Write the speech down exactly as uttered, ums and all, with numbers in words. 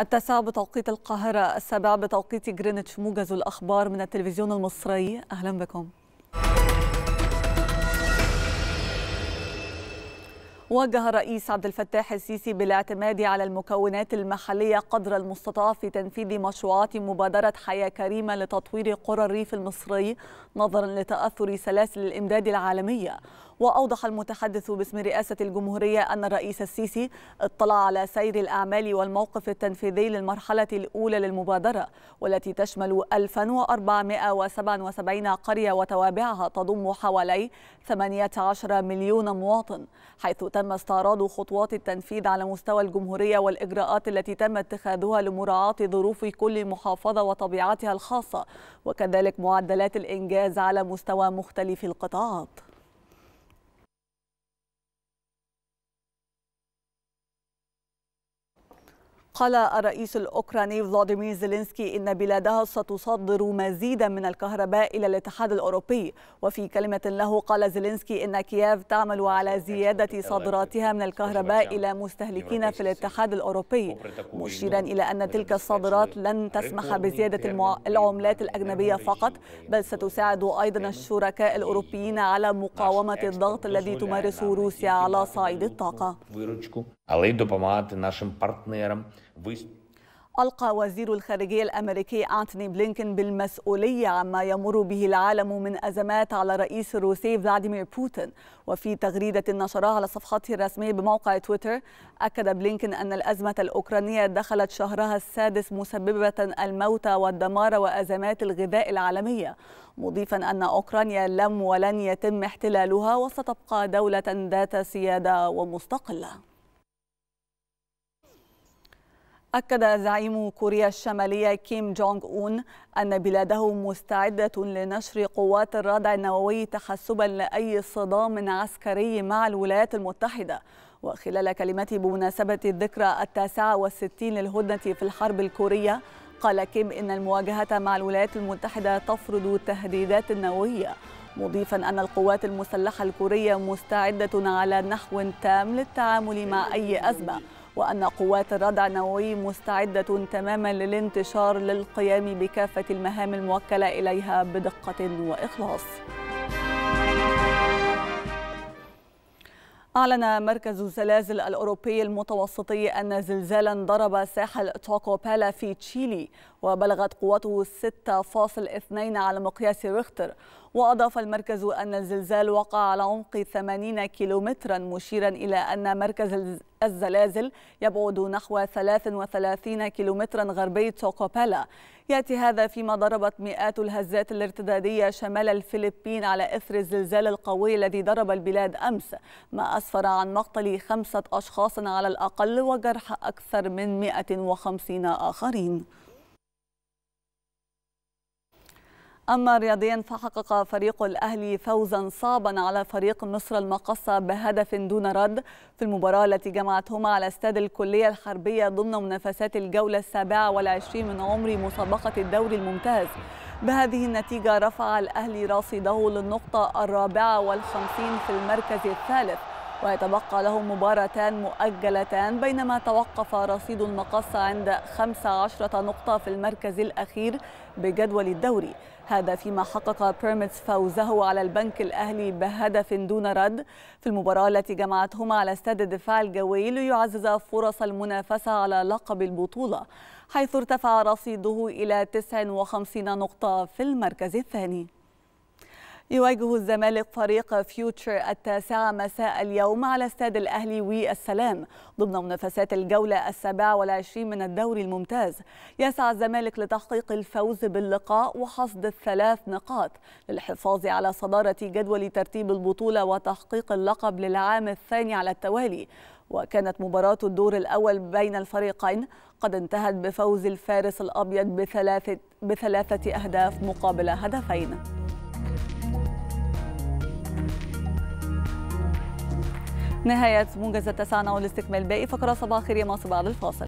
التاسعة بتوقيت القاهرة، السابعة بتوقيت جرينتش. موجز الأخبار من التلفزيون المصري، أهلا بكم. وجه الرئيس عبد الفتاح السيسي بالاعتماد على المكونات المحلية قدر المستطاع في تنفيذ مشروعات مبادرة حياة كريمة لتطوير قرى الريف المصري نظرا لتأثر سلاسل الإمداد العالمية. وأوضح المتحدث باسم رئاسة الجمهورية أن الرئيس السيسي اطلع على سير الأعمال والموقف التنفيذي للمرحلة الأولى للمبادرة، والتي تشمل ألف وأربعمائة وسبعة وسبعين قرية وتوابعها تضم حوالي ثمانية عشر مليون مواطن، حيث تم استعراض خطوات التنفيذ على مستوى الجمهورية والإجراءات التي تم اتخاذها لمراعاة ظروف كل محافظة وطبيعتها الخاصة، وكذلك معدلات الإنجاز على مستوى مختلف القطاعات. قال الرئيس الأوكراني فلاديمير زيلينسكي إن بلاده ستصدر مزيدا من الكهرباء إلى الاتحاد الأوروبي. وفي كلمة له قال زيلينسكي إن كييف تعمل على زيادة صادراتها من الكهرباء إلى مستهلكين في الاتحاد الأوروبي، مشيرا إلى أن تلك الصادرات لن تسمح بزيادة العملات الأجنبية فقط، بل ستساعد أيضا الشركاء الأوروبيين على مقاومة الضغط الذي تمارسه روسيا على صعيد الطاقة. ألقى وزير الخارجية الأمريكي أنتوني بلينكن بالمسؤولية عما يمر به العالم من أزمات على الرئيس الروسي فلاديمير بوتين. وفي تغريدة نشرها على صفحته الرسمية بموقع تويتر، أكد بلينكن أن الأزمة الأوكرانية دخلت شهرها السادس مسببة الموت والدمار وأزمات الغذاء العالمية، مضيفا أن أوكرانيا لم ولن يتم احتلالها وستبقى دولة ذات سيادة ومستقلة. أكد زعيم كوريا الشمالية كيم جونج اون أن بلاده مستعدة لنشر قوات الردع النووي تحسبا لأي صدام عسكري مع الولايات المتحدة. وخلال كلمته بمناسبة الذكرى التاسعة والستين للهدنة في الحرب الكورية، قال كيم إن المواجهة مع الولايات المتحدة تفرض تهديدات نووية، مضيفا أن القوات المسلحة الكورية مستعدة على نحو تام للتعامل مع أي أزمة، وأن قوات الردع النووي مستعدة تماما للانتشار للقيام بكافة المهام الموكلة إليها بدقة وإخلاص. أعلن مركز الزلازل الأوروبي المتوسطي أن زلزالا ضرب ساحل توكوبالا في تشيلي وبلغت قوته ستة فاصلة اثنين على مقياس ريختر. وأضاف المركز أن الزلزال وقع على عمق ثمانين كيلومترا، مشيرا إلى أن مركز الزلازل يبعد نحو ثلاثة وثلاثين كيلومترا غربي توكوبالا. يأتي هذا فيما ضربت مئات الهزات الارتدادية شمال الفلبين على إثر الزلزال القوي الذي ضرب البلاد أمس، ما أسفر عن مقتل خمسة أشخاص على الأقل وجرح أكثر من مئة وخمسين آخرين. أما رياضيا فحقق فريق الأهلي فوزا صعبا على فريق مصر المقصة بهدف دون رد في المباراة التي جمعتهما على استاد الكلية الحربية ضمن منافسات الجولة السابعة والعشرين من عمر مسابقة الدوري الممتاز. بهذه النتيجة رفع الأهلي رصيده للنقطة الرابعة والخمسين في المركز الثالث، ويتبقى له مباراتان مؤجلتان، بينما توقف رصيد المقصة عند خمس عشرة نقطة في المركز الأخير بجدول الدوري. هذا فيما حقق بيراميدز فوزه على البنك الأهلي بهدف دون رد في المباراة التي جمعتهما على استاد الدفاع الجوي ليعزز فرص المنافسة على لقب البطولة، حيث ارتفع رصيده إلى تسع وخمسين نقطة في المركز الثاني. يواجه الزمالك فريق فيوتشر التاسعة مساء اليوم على استاد الأهلي والسلام ضمن منافسات الجولة السابعة والعشرين من الدوري الممتاز. يسعى الزمالك لتحقيق الفوز باللقاء وحصد الثلاث نقاط للحفاظ على صدارة جدول ترتيب البطولة وتحقيق اللقب للعام الثاني على التوالي. وكانت مباراة الدور الأول بين الفريقين قد انتهت بفوز الفارس الأبيض بثلاثة, بثلاثة أهداف مقابل هدفين. نهاية موجز التاسعة والاستكمال باقي فقرة صباح خير يا مصر بعد الفاصل.